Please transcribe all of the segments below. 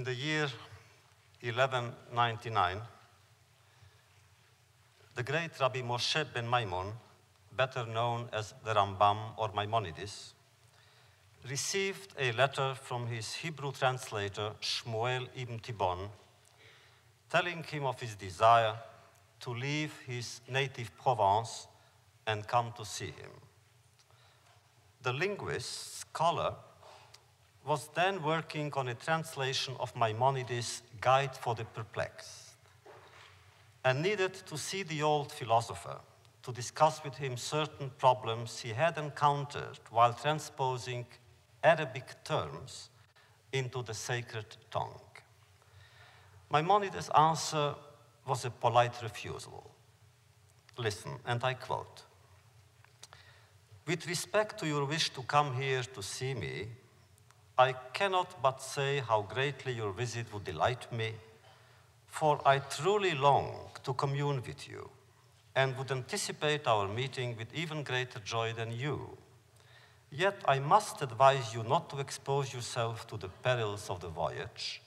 in the year 1199, the great Rabbi Moshe ben Maimon, better known as the Rambam or Maimonides, received a letter from his Hebrew translator, Shmuel ibn Tibbon, telling him of his desire to leave his native Provence and come to see him. The linguist scholar was then working on a translation of Maimonides' Guide for the Perplexed and needed to see the old philosopher to discuss with him certain problems he had encountered while transposing Arabic terms into the sacred tongue. Maimonides' answer was a polite refusal. Listen, and I quote, "With respect to your wish to come here to see me, I cannot but say how greatly your visit would delight me, for I truly long to commune with you and would anticipate our meeting with even greater joy than you. Yet I must advise you not to expose yourself to the perils of the voyage,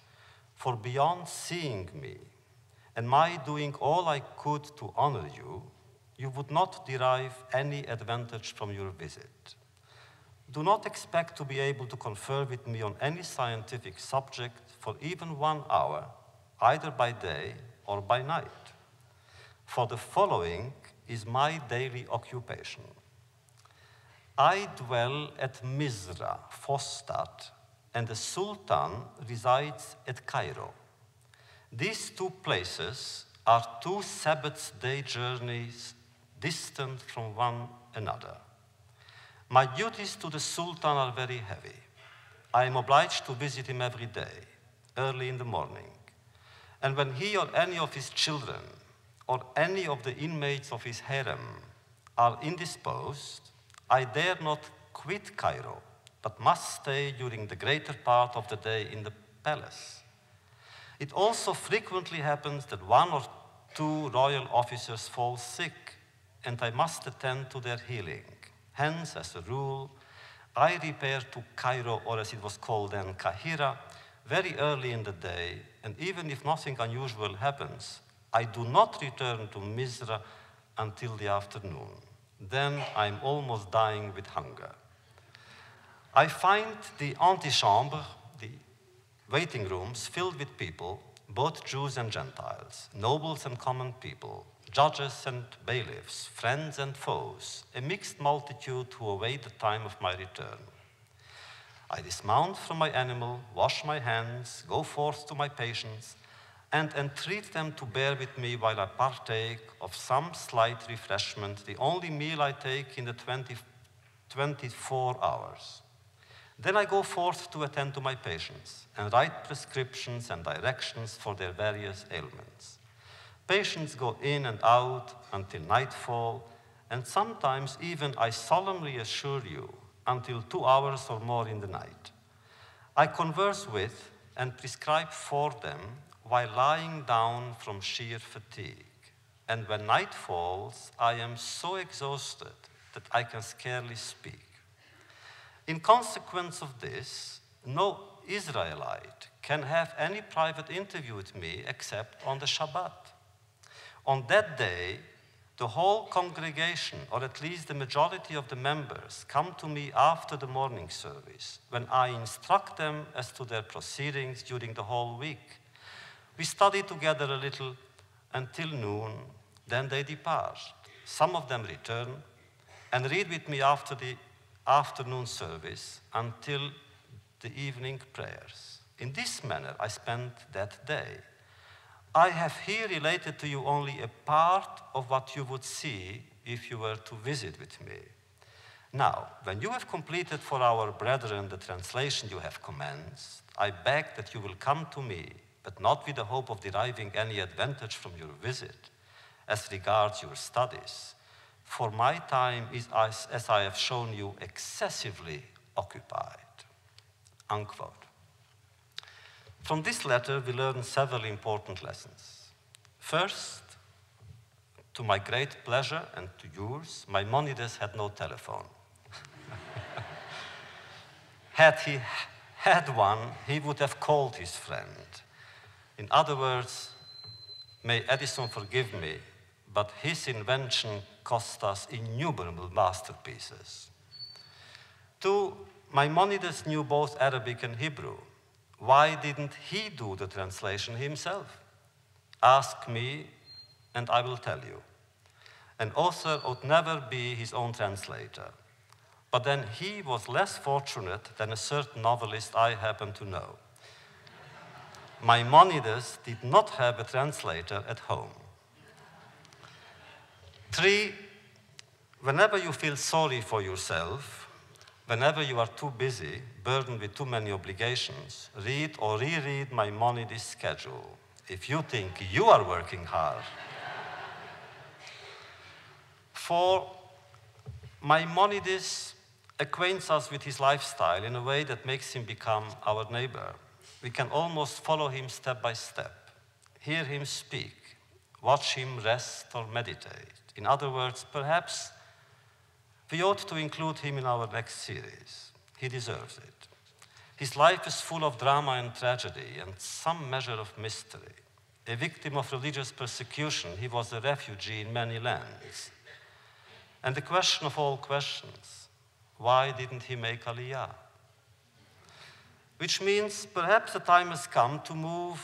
for beyond seeing me and my doing all I could to honor you, you would not derive any advantage from your visit. Do not expect to be able to confer with me on any scientific subject for even 1 hour, either by day or by night. For the following is my daily occupation. I dwell at Misra, Fustat, and the Sultan resides at Cairo. These two places are 2 Sabbath day journeys distant from one another. My duties to the Sultan are very heavy. I am obliged to visit him every day, early in the morning. And when he or any of his children or any of the inmates of his harem are indisposed, I dare not quit Cairo, but must stay during the greater part of the day in the palace. It also frequently happens that 1 or 2 royal officers fall sick, and I must attend to their healing. Hence, as a rule, I repair to Cairo, or as it was called then, Kahira, very early in the day, and even if nothing unusual happens, I do not return to Misra until the afternoon. Then I'm almost dying with hunger. I find the antichambre, the waiting rooms, filled with people, both Jews and Gentiles, nobles and common people, judges and bailiffs, friends and foes, a mixed multitude who await the time of my return. I dismount from my animal, wash my hands, go forth to my patients, and entreat them to bear with me while I partake of some slight refreshment, the only meal I take in the 24 hours. Then I go forth to attend to my patients and write prescriptions and directions for their various ailments. Patients go in and out until nightfall, and sometimes even, I solemnly assure you, until 2 hours or more in the night. I converse with and prescribe for them while lying down from sheer fatigue. And when night falls, I am so exhausted that I can scarcely speak. In consequence of this, no Israelite can have any private interview with me except on the Shabbat. On that day, the whole congregation, or at least the majority of the members, come to me after the morning service, when I instruct them as to their proceedings during the whole week. We study together a little until noon, then they depart. Some of them return and read with me after the afternoon service until the evening prayers. In this manner, I spent that day. I have here related to you only a part of what you would see if you were to visit with me. Now, when you have completed for our brethren the translation you have commenced, I beg that you will come to me, but not with the hope of deriving any advantage from your visit as regards your studies, for my time is, as I have shown you, excessively occupied." Unquote. From this letter, we learn several important lessons. First, to my great pleasure and to yours, Maimonides had no telephone. Had he had one, he would have called his friend. In other words, may Edison forgive me, but his invention cost us innumerable masterpieces. 2, Maimonides knew both Arabic and Hebrew. Why didn't he do the translation himself? Ask me, and I will tell you. An author ought never be his own translator. But then he was less fortunate than a certain novelist I happen to know. Maimonides did not have a translator at home. 3, whenever you feel sorry for yourself, whenever you are too busy, burdened with too many obligations, read or reread Maimonides' schedule, if you think you are working hard. 4, Maimonides acquaints us with his lifestyle in a way that makes him become our neighbor. We can almost follow him step by step, hear him speak, watch him rest or meditate. In other words, perhaps we ought to include him in our next series. He deserves it. His life is full of drama and tragedy and some measure of mystery. A victim of religious persecution, he was a refugee in many lands. And the question of all questions, why didn't he make Aliyah? Which means perhaps the time has come to move,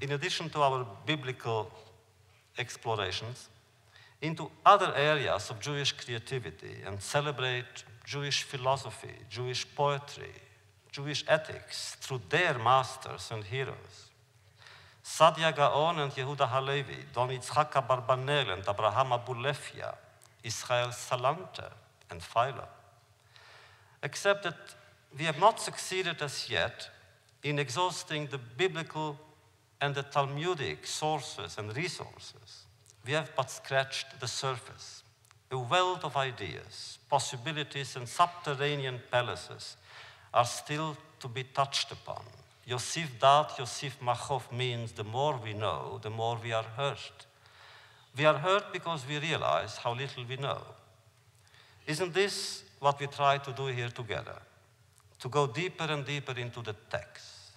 in addition to our biblical explorations, into other areas of Jewish creativity and celebrate Jewish philosophy, Jewish poetry, Jewish ethics through their masters and heroes. Sadia Gaon and Yehuda Halevi, Don Yitzhak Barbanel and Abraham Abulefia, Israel Salanter and Philo. Except that we have not succeeded as yet in exhausting the biblical and the Talmudic sources and resources. We have but scratched the surface. A wealth of ideas, possibilities, and subterranean palaces are still to be touched upon. Yosif Dat, Yosif Machov means the more we know, the more we are hurt. We are hurt because we realize how little we know. Isn't this what we try to do here together? To go deeper and deeper into the text,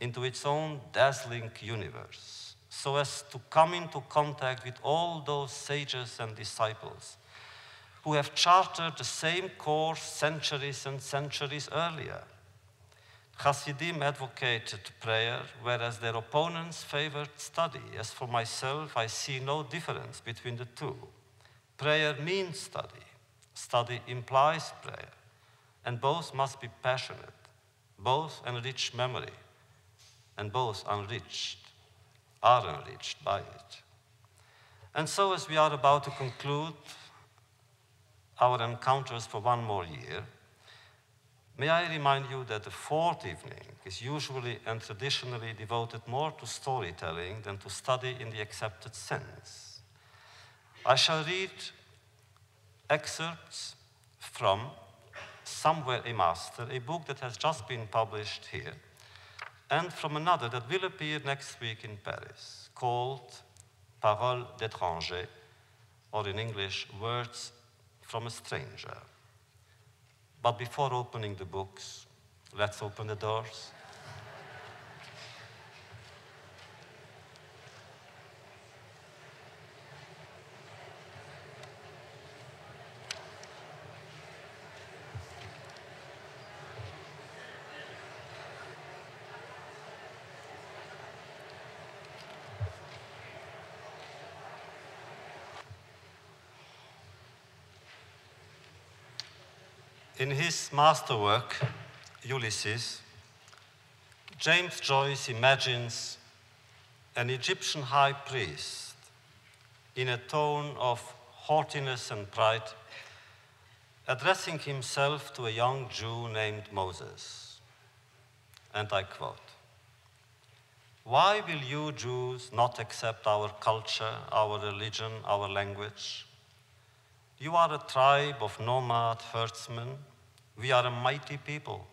into its own dazzling universe, so as to come into contact with all those sages and disciples who have charted the same course centuries and centuries earlier. Hasidim advocated prayer, whereas their opponents favored study. As for myself, I see no difference between the two. Prayer means study. Study implies prayer. And both must be passionate. Both enrich memory. And both are enriched by it. And so, as we are about to conclude our encounters for one more year, may I remind you that the fourth evening is usually and traditionally devoted more to storytelling than to study in the accepted sense. I shall read excerpts from Somewhere a Master, a book that has just been published here, and from another that will appear next week in Paris, called Paroles d'étranger, or in English, Words from a Stranger. But before opening the books, let's open the doors. In his masterwork, Ulysses, James Joyce imagines an Egyptian high priest in a tone of haughtiness and pride, addressing himself to a young Jew named Moses. And I quote, "Why will you Jews not accept our culture, our religion, our language? You are a tribe of nomad herdsmen. We are a mighty people.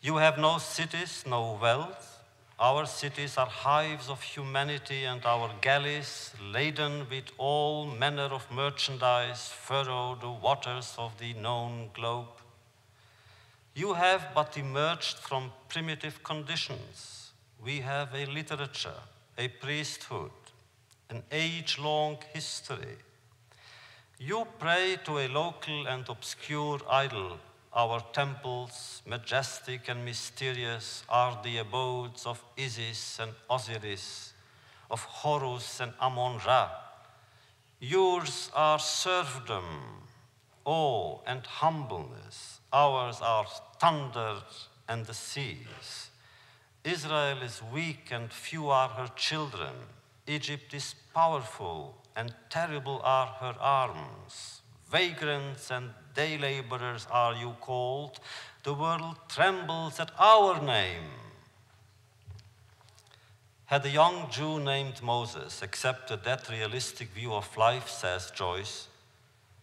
You have no cities, no wealth. Our cities are hives of humanity, and our galleys, laden with all manner of merchandise, furrow the waters of the known globe. You have but emerged from primitive conditions. We have a literature, a priesthood, an age-long history. You pray to a local and obscure idol. Our temples, majestic and mysterious, are the abodes of Isis and Osiris, of Horus and Amon-Ra. Yours are serfdom, awe and humbleness. Ours are thunder and the seas. Israel is weak and few are her children. Egypt is powerful and terrible are her arms. Vagrants and day laborers are you called. The world trembles at our name. Had a young Jew named Moses accepted that realistic view of life, says Joyce,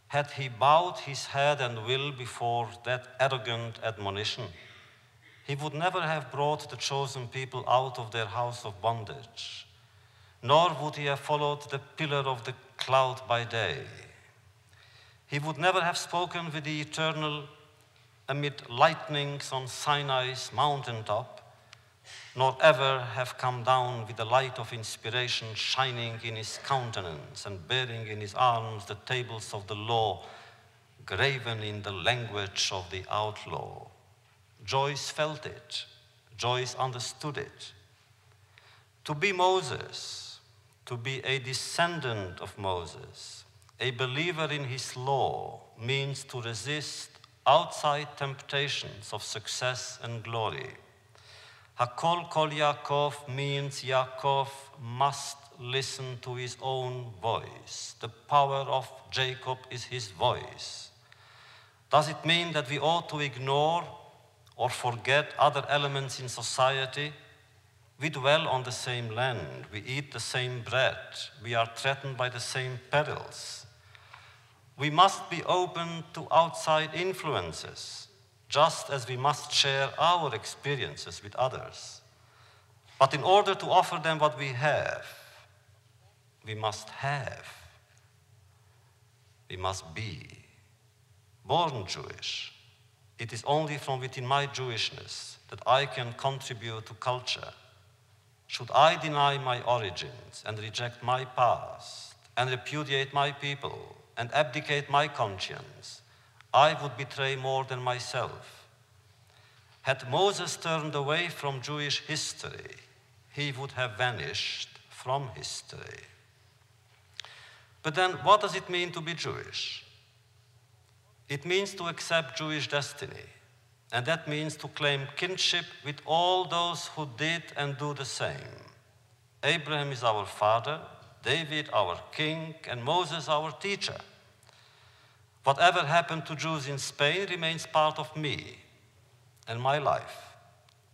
had he bowed his head and will before that arrogant admonition, he would never have brought the chosen people out of their house of bondage, nor would he have followed the pillar of the cloud by day. He would never have spoken with the eternal amid lightnings on Sinai's mountaintop, nor ever have come down with the light of inspiration shining in his countenance and bearing in his arms the tables of the law, graven in the language of the outlaw. Joyce felt it. Joyce understood it. To be Moses, to be a descendant of Moses, a believer in his law means to resist outside temptations of success and glory. Hakol Kol Yaakov means Yaakov must listen to his own voice. The power of Jacob is his voice. Does it mean that we ought to ignore or forget other elements in society? We dwell on the same land, we eat the same bread, we are threatened by the same perils. We must be open to outside influences, just as we must share our experiences with others. But in order to offer them what we have, we must have. We must be. Born Jewish, it is only from within my Jewishness that I can contribute to culture. Should I deny my origins and reject my past and repudiate my people and abdicate my conscience, I would betray more than myself. Had Moses turned away from Jewish history, he would have vanished from history. But then what does it mean to be Jewish? It means to accept Jewish destiny. And that means to claim kinship with all those who did and do the same. Abraham is our father, David our king, and Moses our teacher. Whatever happened to Jews in Spain remains part of me and my life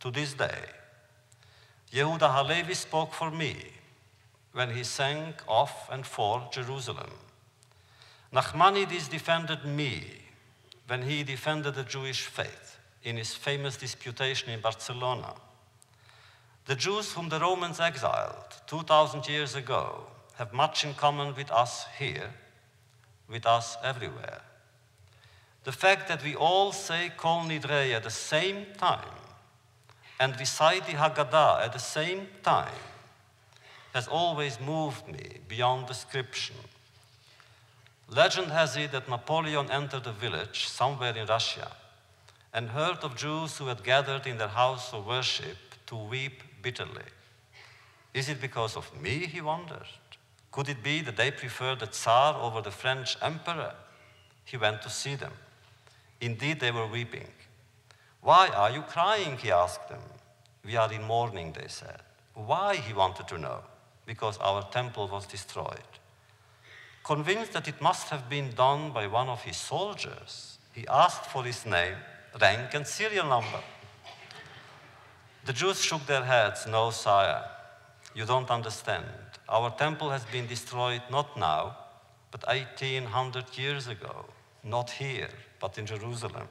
to this day. Yehuda Halevi spoke for me when he sang of and for Jerusalem. Maimonides defended me when he defended the Jewish faith in his famous disputation in Barcelona. The Jews whom the Romans exiled 2,000 years ago have much in common with us here, with us everywhere. The fact that we all say Kol Nidrei at the same time and recite the Haggadah at the same time has always moved me beyond description. Legend has it that Napoleon entered a village somewhere in Russia and heard of Jews who had gathered in their house of worship to weep bitterly. Is it because of me, he wondered? Could it be that they preferred the Tsar over the French emperor? He went to see them. Indeed, they were weeping. Why are you crying, he asked them. We are in mourning, they said. Why, he wanted to know, because our temple was destroyed. Convinced that it must have been done by one of his soldiers, he asked for his name, rank, and serial number. The Jews shook their heads. No, sire, you don't understand. Our temple has been destroyed not now, but 1,800 years ago. Not here, but in Jerusalem.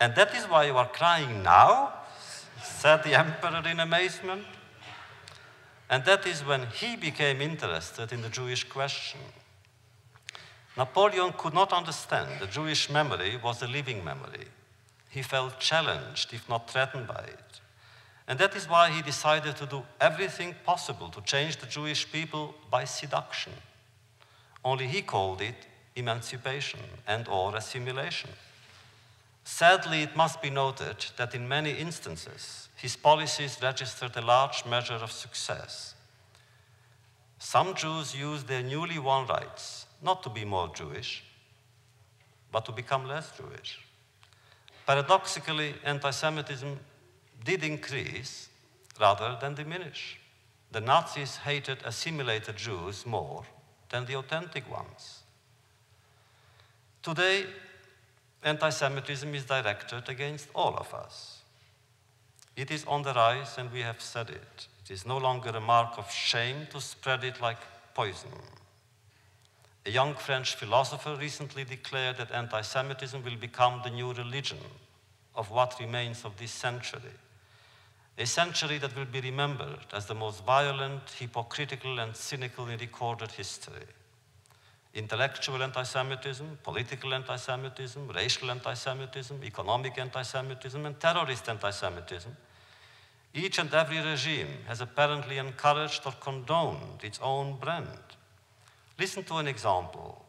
And that is why you are crying now? Said the emperor in amazement. And that is when he became interested in the Jewish question. Napoleon could not understand that Jewish memory was a living memory. He felt challenged, if not threatened by it. And that is why he decided to do everything possible to change the Jewish people by seduction. Only he called it emancipation and/or assimilation. Sadly, it must be noted that in many instances, his policies registered a large measure of success. Some Jews used their newly won rights not to be more Jewish, but to become less Jewish. Paradoxically, anti-Semitism did increase rather than diminish. The Nazis hated assimilated Jews more than the authentic ones. Today, anti-Semitism is directed against all of us. It is on the rise, and we have said it. It is no longer a mark of shame to spread it like poison. A young French philosopher recently declared that anti-Semitism will become the new religion of what remains of this century, a century that will be remembered as the most violent, hypocritical, and cynical in recorded history. Intellectual anti-Semitism, political anti-Semitism, racial anti-Semitism, economic anti-Semitism, and terrorist anti-Semitism. Each and every regime has apparently encouraged or condoned its own brand. Listen to an example.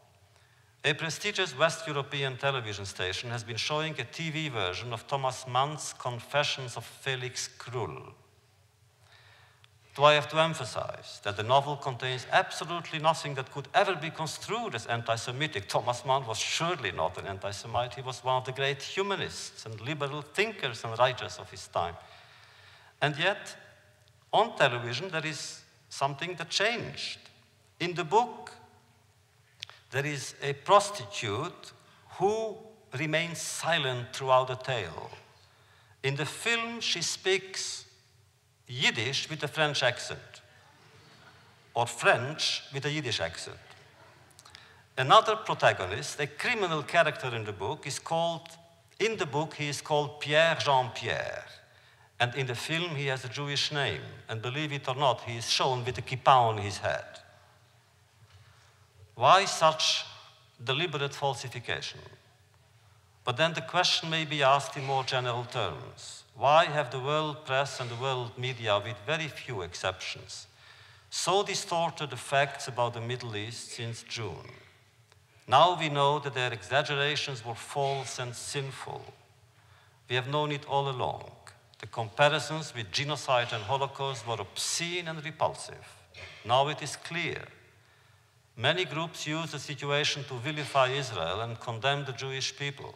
A prestigious West European television station has been showing a TV version of Thomas Mann's Confessions of Felix Krull. Do I have to emphasize that the novel contains absolutely nothing that could ever be construed as anti-Semitic? Thomas Mann was surely not an anti-Semite. He was one of the great humanists and liberal thinkers and writers of his time. And yet, on television, there is something that changed. In the book, there is a prostitute who remains silent throughout the tale. In the film, she speaks Yiddish with a French accent, or French with a Yiddish accent. Another protagonist, a criminal character in the book, is called, in the book, he is called Pierre Jean-Pierre. And in the film, he has a Jewish name. And believe it or not, he is shown with a kippah on his head. Why such deliberate falsification? But then the question may be asked in more general terms. Why have the world press and the world media, with very few exceptions, so distorted the facts about the Middle East since June? Now we know that their exaggerations were false and sinful. We have known it all along. The comparisons with genocide and Holocaust were obscene and repulsive. Now it is clear. Many groups use the situation to vilify Israel and condemn the Jewish people.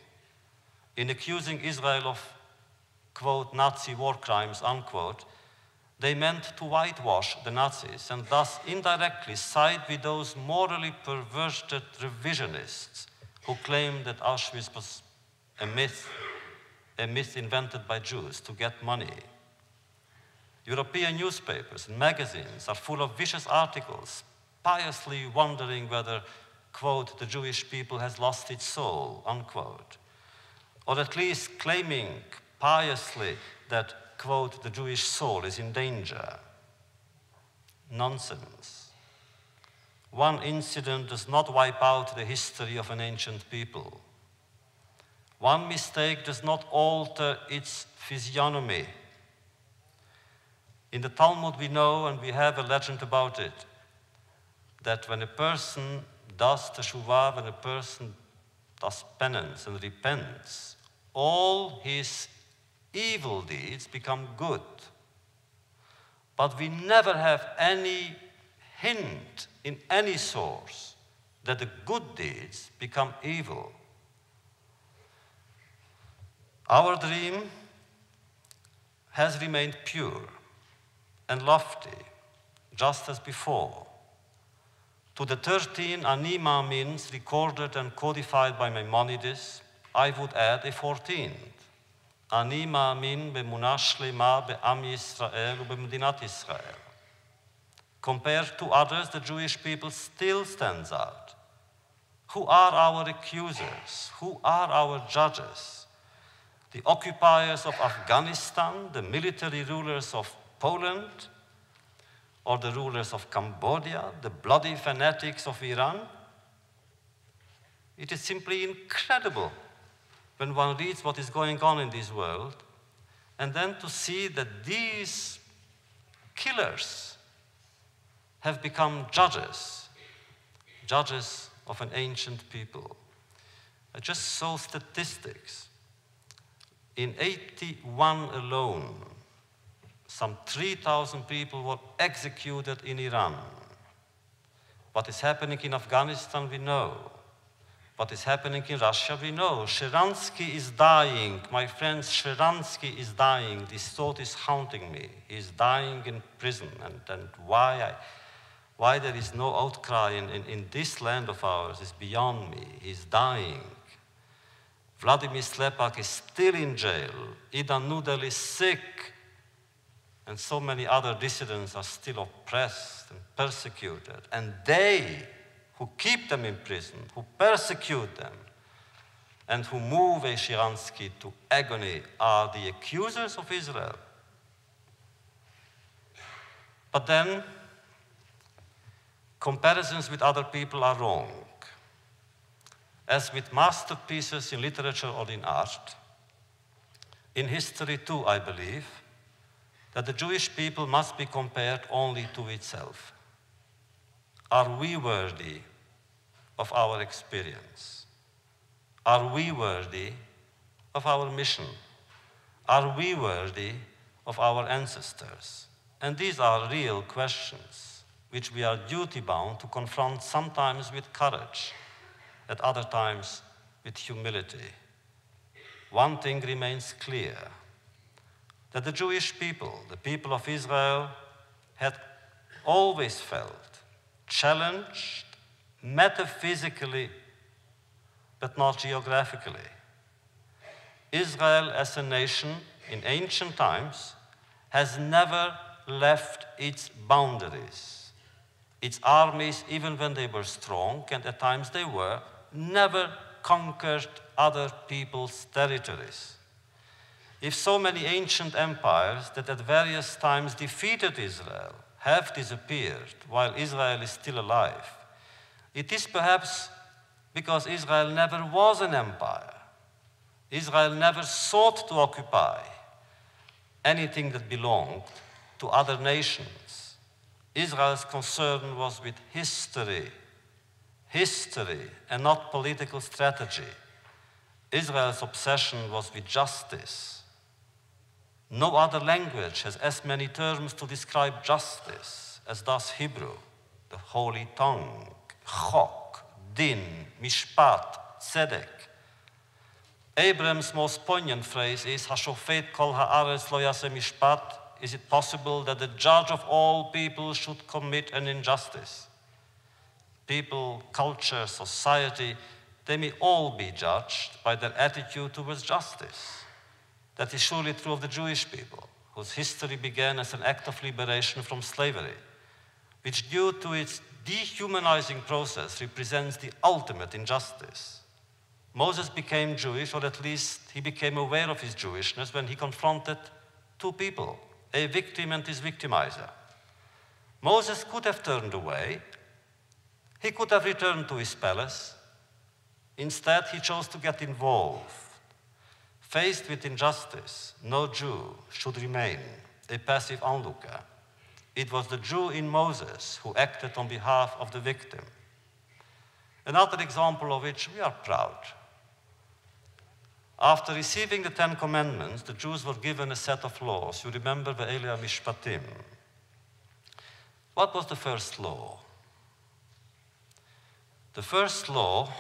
In accusing Israel of, quote, Nazi war crimes, unquote, they meant to whitewash the Nazis and thus indirectly side with those morally perverted revisionists who claim that Auschwitz was a myth invented by Jews to get money. European newspapers and magazines are full of vicious articles, piously wondering whether, quote, the Jewish people has lost its soul, unquote, or at least claiming piously that, quote, the Jewish soul is in danger. Nonsense. One incident does not wipe out the history of an ancient people. One mistake does not alter its physiognomy. In the Talmud we know, and we have a legend about it, that when a person does teshuvah, when a person does penance and repents, all his evil deeds become good. But we never have any hint in any source that the good deeds become evil. Our dream has remained pure and lofty, just as before. To the 13 anima means recorded and codified by Maimonides, I would add a 14th. Anima min be'munah shlema be'am Yisrael u'be'medinat Yisrael. Compared to others, the Jewish people still stands out. Who are our accusers? Who are our judges? The occupiers of Afghanistan, the military rulers of Poland, or the rulers of Cambodia, the bloody fanatics of Iran? It is simply incredible when one reads what is going on in this world, and then to see that these killers have become judges, judges of an ancient people. I just saw statistics. In 81 alone, some 3,000 people were executed in Iran. What is happening in Afghanistan, we know. What is happening in Russia, we know. Sharansky is dying. My friend, Sharansky is dying. This thought is haunting me. He is dying in prison. And why there is no outcry in this land of ours is beyond me. He is dying. Vladimir Slepak is still in jail. Ida Nudel is sick. And so many other dissidents are still oppressed and persecuted. And they who keep them in prison, who persecute them, and who move a Sharansky to agony are the accusers of Israel. But then, comparisons with other people are wrong. As with masterpieces in literature or in art, in history too, I believe, that the Jewish people must be compared only to itself. Are we worthy of our experience? Are we worthy of our mission? Are we worthy of our ancestors? And these are real questions which we are duty-bound to confront, sometimes with courage, at other times with humility. One thing remains clear, that the Jewish people, the people of Israel, had always felt challenged metaphysically, but not geographically. Israel as a nation in ancient times has never left its boundaries. Its armies, even when they were strong, and at times they were, never conquered other people's territories. If so many ancient empires that at various times defeated Israel have disappeared while Israel is still alive, it is perhaps because Israel never was an empire. Israel never sought to occupy anything that belonged to other nations. Israel's concern was with history, and not political strategy. Israel's obsession was with justice. No other language has as many terms to describe justice as does Hebrew. The holy tongue, chok, din, mishpat, tzedek. Abraham's most poignant phrase is, Hashofet kol ha'aretz lo yaseh mishpat. Is it possible that the judge of all people should commit an injustice? People, culture, society, they may all be judged by their attitude towards justice. That is surely true of the Jewish people, whose history began as an act of liberation from slavery, which due to its dehumanizing process represents the ultimate injustice. Moses became Jewish, or at least he became aware of his Jewishness when he confronted two people, a victim and his victimizer. Moses could have turned away. He could have returned to his palace. Instead, he chose to get involved. Faced with injustice, no Jew should remain a passive onlooker. It was the Jew in Moses who acted on behalf of the victim. Another example of which we are proud. After receiving the Ten Commandments, the Jews were given a set of laws. You remember the Ve'elei Mishpatim. What was the first law? The first law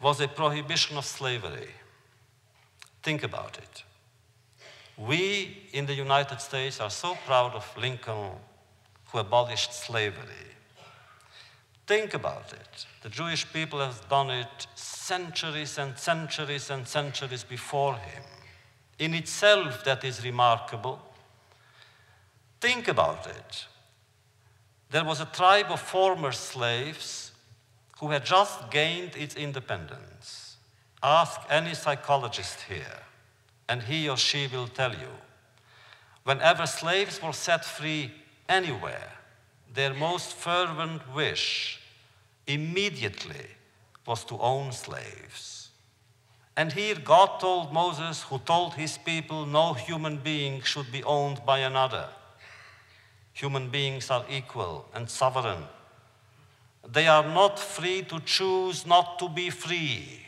was a prohibition of slavery. Think about it. We in the United States are so proud of Lincoln, who abolished slavery. Think about it. The Jewish people have done it centuries and centuries and centuries before him. In itself, that is remarkable. Think about it. There was a tribe of former slaves who had just gained its independence. Ask any psychologist here, and he or she will tell you. Whenever slaves were set free anywhere, their most fervent wish immediately was to own slaves. And here God told Moses, who told his people, no human being should be owned by another. Human beings are equal and sovereign. They are not free to choose not to be free.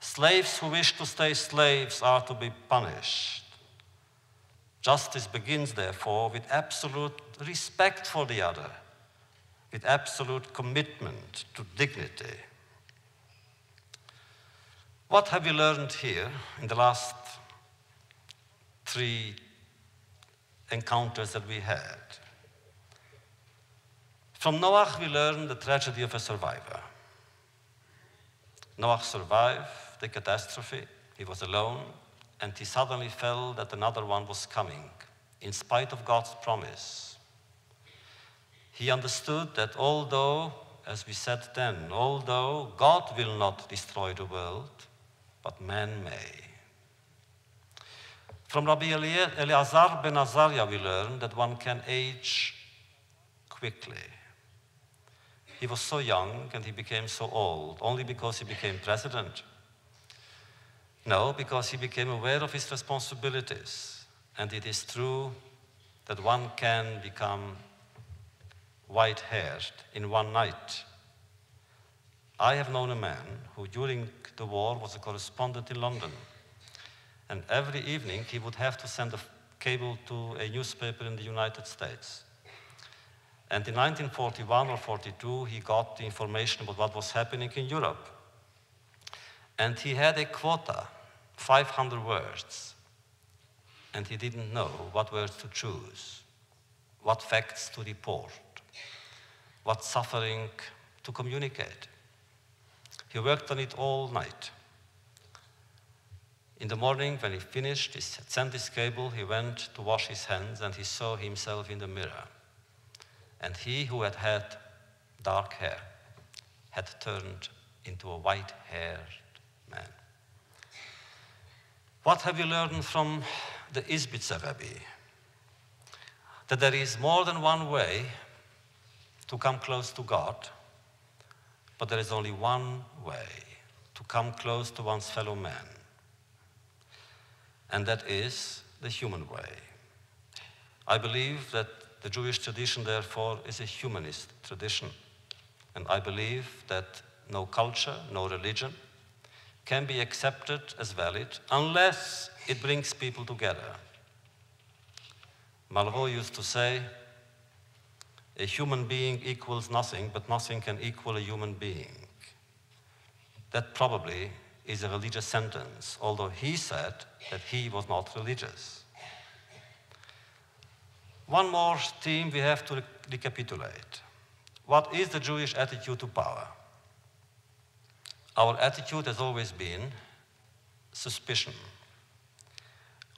Slaves who wish to stay slaves are to be punished. Justice begins, therefore, with absolute respect for the other, with absolute commitment to dignity. What have we learned here in the last three encounters that we had? From Noach, we learned the tragedy of a survivor. Noach survived the catastrophe. He was alone, and he suddenly felt that another one was coming, in spite of God's promise. He understood that although, as we said then, although God will not destroy the world, but man may. From Rabbi Eleazar ben Azariah, we learned that one can age quickly. He was so young and he became so old, only because he became president. No, because he became aware of his responsibilities. And it is true that one can become white-haired in one night. I have known a man who during the war was a correspondent in London. And every evening he would have to send a cable to a newspaper in the United States. And in 1941 or 42, he got the information about what was happening in Europe. And he had a quota, 500 words. And he didn't know what words to choose, what facts to report, what suffering to communicate. He worked on it all night. In the morning, when he finished, he sent his cable, he went to wash his hands, and he saw himself in the mirror. And he who had had dark hair had turned into a white-haired man. What have we learned from the Mezhbizh Rebbe? That there is more than one way to come close to God, but there is only one way to come close to one's fellow man, and that is the human way. I believe that the Jewish tradition, therefore, is a humanist tradition, and I believe that no culture, no religion can be accepted as valid unless it brings people together. Malraux used to say, a human being equals nothing, but nothing can equal a human being. That probably is a religious sentence, although he said that he was not religious. One more theme we have to recapitulate. What is the Jewish attitude to power? Our attitude has always been suspicion.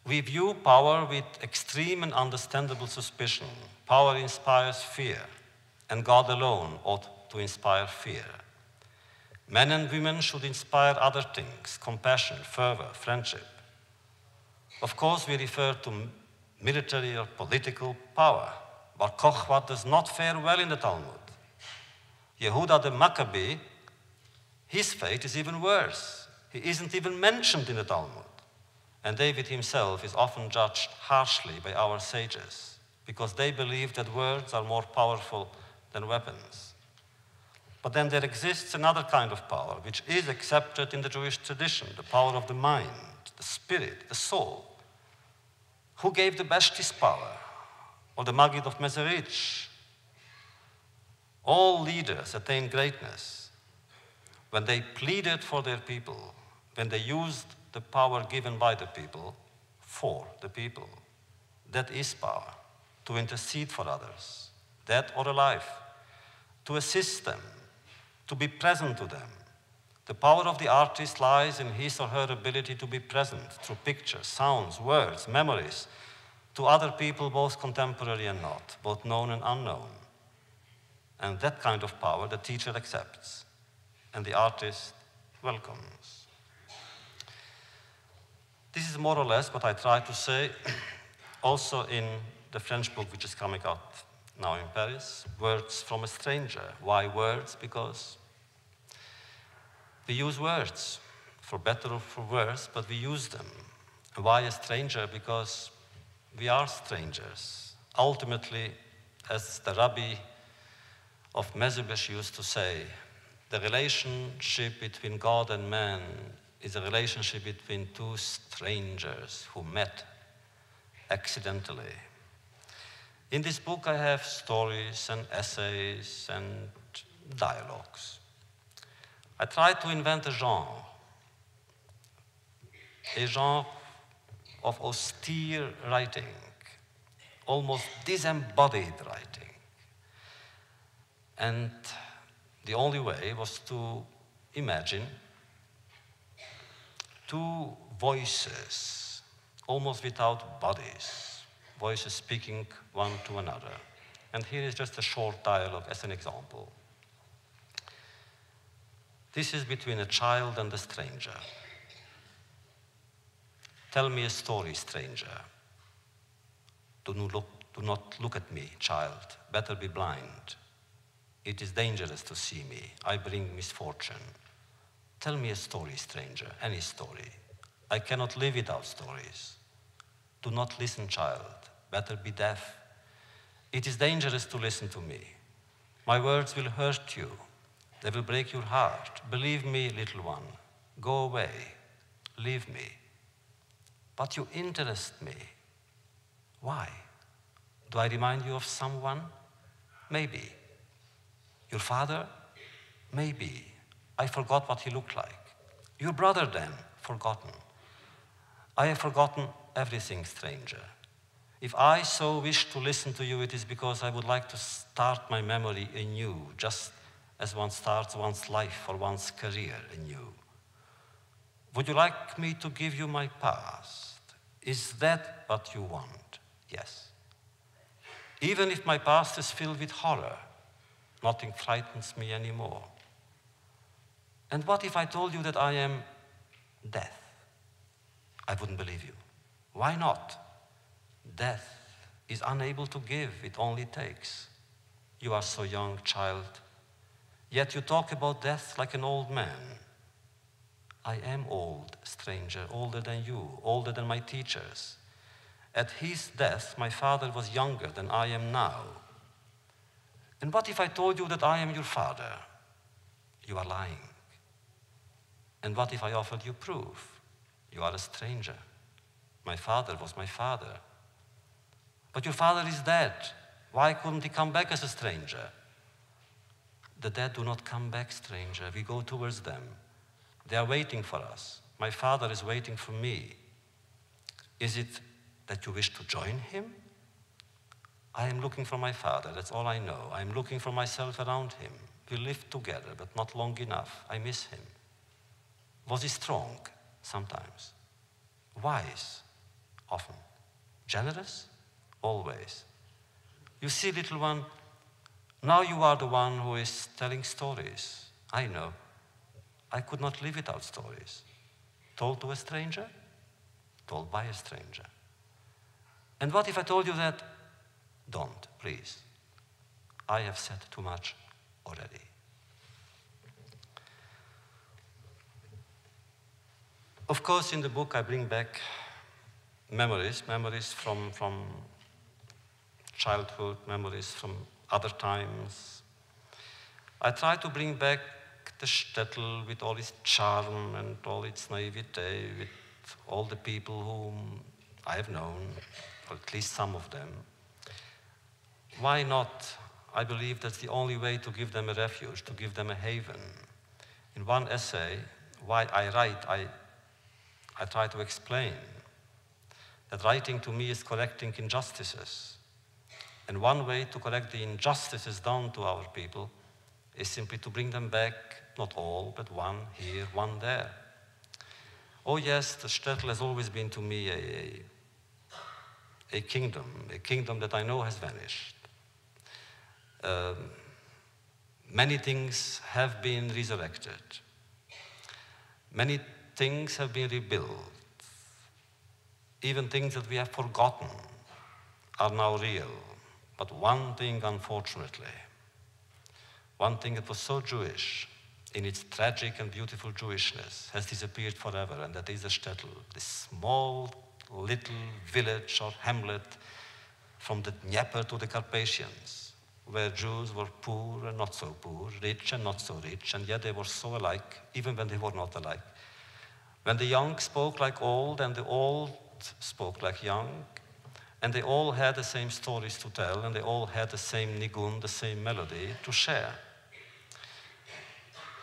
We view power with extreme and understandable suspicion. Power inspires fear, and God alone ought to inspire fear. Men and women should inspire other things: compassion, fervor, friendship. Of course, we refer to military or political power. Bar Kochba does not fare well in the Talmud. Yehuda the Maccabee, his fate is even worse. He isn't even mentioned in the Talmud. And David himself is often judged harshly by our sages because they believe that words are more powerful than weapons. But then there exists another kind of power which is accepted in the Jewish tradition, the power of the mind, the spirit, the soul. Who gave the Besht his power, or the Maggid of Mezhbizh? All leaders attained greatness when they pleaded for their people, when they used the power given by the people for the people. That is power, to intercede for others, dead or alive, to assist them, to be present to them. The power of the artist lies in his or her ability to be present through pictures, sounds, words, memories, to other people, both contemporary and not, both known and unknown. And that kind of power the teacher accepts and the artist welcomes. This is more or less what I try to say also in the French book which is coming out now in Paris, Words from a Stranger. Why words? Because we use words. for better or for worse, but we use them. Why a stranger? Because we are strangers. Ultimately, as the Rabbi of Mezhbizh used to say, the relationship between God and man is a relationship between two strangers who met accidentally. In this book, I have stories and essays and dialogues. I try to invent a genre of austere writing, almost disembodied writing. And the only way was to imagine two voices, almost without bodies, voices speaking one to another. And here is just a short dialogue as an example. This is between a child and a stranger. Tell me a story, stranger. Do not look at me, child. Better be blind. It is dangerous to see me. I bring misfortune. Tell me a story, stranger, any story. I cannot live without stories. Do not listen, child. Better be deaf. It is dangerous to listen to me. My words will hurt you. They will break your heart. Believe me, little one. Go away. Leave me. But you interest me. Why? Do I remind you of someone? Maybe. Your father? Maybe. I forgot what he looked like. Your brother, then? Forgotten. I have forgotten everything, stranger. If I so wish to listen to you, it is because I would like to start my memory anew, just as one starts one's life or one's career anew. Would you like me to give you my past? Is that what you want? Yes. Even if my past is filled with horror, nothing frightens me anymore. And what if I told you that I am death? I wouldn't believe you. Why not? Death is unable to give, it only takes. You are so young, child. Yet you talk about death like an old man. I am old, stranger, older than you, older than my teachers. At his death, my father was younger than I am now. And what if I told you that I am your father? You are lying. And what if I offered you proof? You are a stranger. My father was my father. But your father is dead. Why couldn't he come back as a stranger? The dead do not come back, stranger. We go towards them. They are waiting for us. My father is waiting for me. Is it that you wish to join him? I am looking for my father, that's all I know. I am looking for myself around him. We lived together, but not long enough. I miss him. Was he strong? Sometimes. Wise? Often. Generous? Always. You see, little one, now you are the one who is telling stories. I know. I could not live without stories. Told to a stranger? Told by a stranger. And what if I told you that? Don't, please. I have said too much already. Of course, in the book, I bring back memories from childhood, memories from other times. I try to bring back the shtetl with all its charm and all its naivete, with all the people whom I have known, or at least some of them. Why not? I believe that's the only way to give them a refuge, to give them a haven. In one essay, Why I Write, I try to explain that writing to me is correcting injustices. And one way to correct the injustices done to our people is simply to bring them back, not all, but one here, one there. Oh yes, the shtetl has always been to me a kingdom that I know has vanished. Many things have been resurrected. Many things have been rebuilt. Even things that we have forgotten are now real. But one thing, unfortunately, one thing that was so Jewish, in its tragic and beautiful Jewishness, has disappeared forever, and that is the shtetl, this small, little village or hamlet from the Dnieper to the Carpathians, where Jews were poor and not so poor, rich and not so rich, and yet they were so alike, even when they were not alike. When the young spoke like old, and the old spoke like young, and they all had the same stories to tell, and they all had the same nigun, the same melody to share.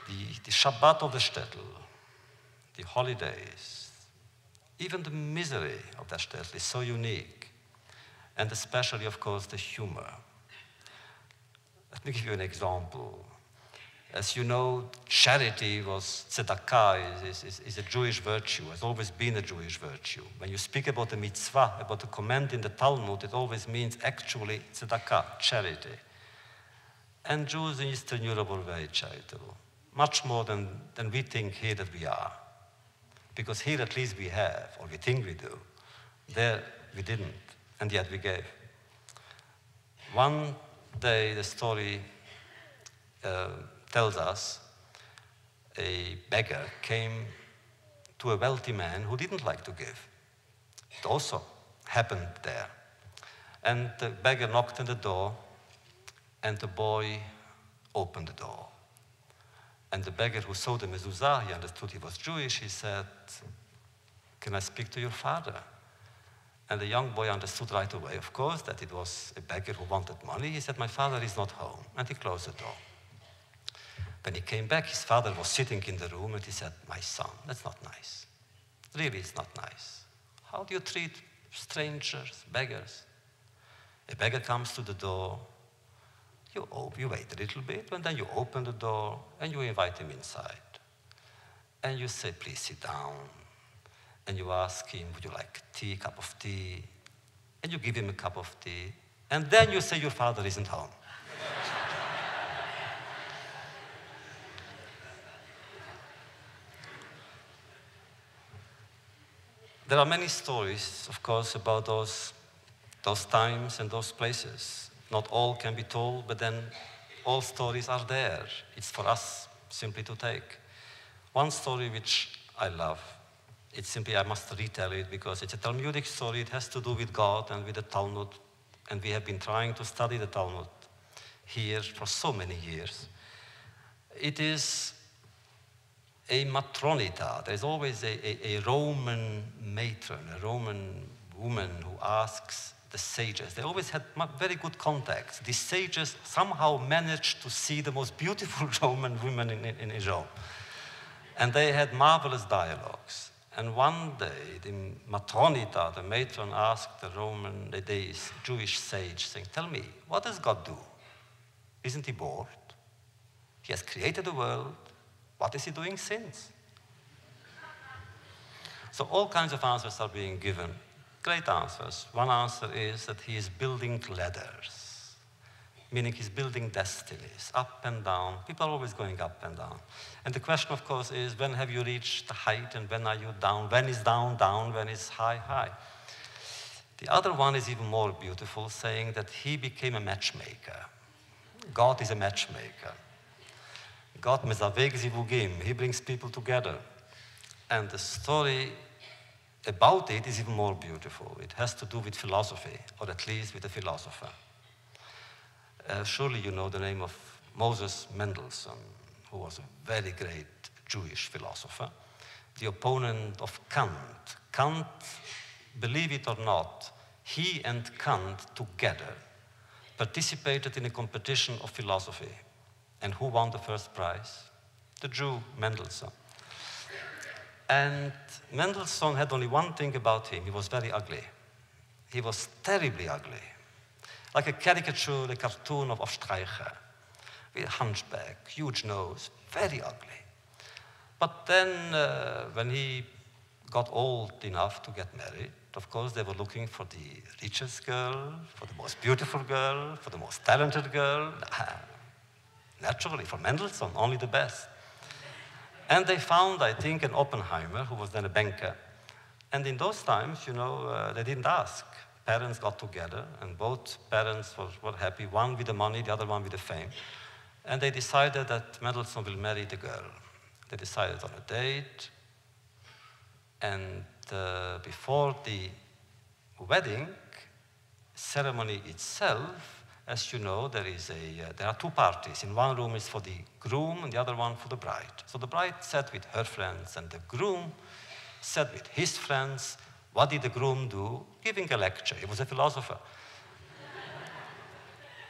The Shabbat of the shtetl, the holidays, even the misery of that shtetl is so unique, and especially, of course, the humor. Let me give you an example. As you know, charity was tzedakah, is a Jewish virtue, has always been a Jewish virtue. When you speak about the mitzvah, about the command in the Talmud, it always means actually tzedakah, charity. And Jews in Eastern Europe were very charitable, much more than we think here that we are. Because here at least we have, or we think we do. There we didn't, and yet we gave. One day the story tells us a beggar came to a wealthy man who didn't like to give. It also happened there. And the beggar knocked on the door, and the boy opened the door. And the beggar who saw the mezuzah, he understood he was Jewish, he said, "Can I speak to your father?" And the young boy understood right away, of course, that it was a beggar who wanted money. He said, "My father is not home," and he closed the door. When he came back, his father was sitting in the room, and he said, "My son, that's not nice. Really, it's not nice. How do you treat strangers, beggars?" A beggar comes to the door, you wait a little bit, and then you open the door, and you invite him inside. And you say, "Please sit down." And you ask him, "Would you like tea, cup of tea?" And you give him a cup of tea. And then you say, "Your father isn't home." There are many stories, of course, about those times and those places. Not all can be told, but then all stories are there. It's for us simply to take. One story which I love, it's simply I must retell it because it's a Talmudic story. It has to do with God and with the Talmud, and we have been trying to study the Talmud here for so many years. It is a matronita. There's always a Roman matron, a Roman woman who asks the sages. They always had very good contacts. These sages somehow managed to see the most beautiful Roman women in Israel. And they had marvelous dialogues. And one day, the matronita, the matron, asked the Roman, the Jewish sage, saying, "Tell me, what does God do? Isn't he bored? He has created the world. What is he doing since?" So all kinds of answers are being given. Great answers. One answer is that he is building ladders, meaning he's building destinies, up and down. People are always going up and down. And the question, of course, is when have you reached the height and when are you down? When is down, down? When is high, high? The other one is even more beautiful, saying that he became a matchmaker. God is a matchmaker. God mezaveg zivugim. He brings people together. And the story about it is even more beautiful. It has to do with philosophy, or at least with a philosopher. Surely you know the name of Moses Mendelssohn, who was a very great Jewish philosopher, the opponent of Kant. Kant, believe it or not, he and Kant together participated in a competition of philosophy. And who won the first prize? The Jew Mendelssohn. And Mendelssohn had only one thing about him. He was very ugly. He was terribly ugly, like a caricature, a cartoon of Streicher, with a hunchback, huge nose, very ugly. But then when he got old enough to get married, of course, they were looking for the richest girl, for the most beautiful girl, for the most talented girl. Naturally, for Mendelssohn, only the best. And they found, I think, an Oppenheimer, who was then a banker. And in those times, you know, they didn't ask. Parents got together, and both parents were happy, one with the money, the other one with the fame. And they decided that Mendelssohn will marry the girl. They decided on a date. And before the wedding ceremony itself, as you know, there are two parties. In one room is for the groom, and the other one for the bride. So the bride sat with her friends, and the groom sat with his friends. What did the groom do? Giving a lecture. He was a philosopher.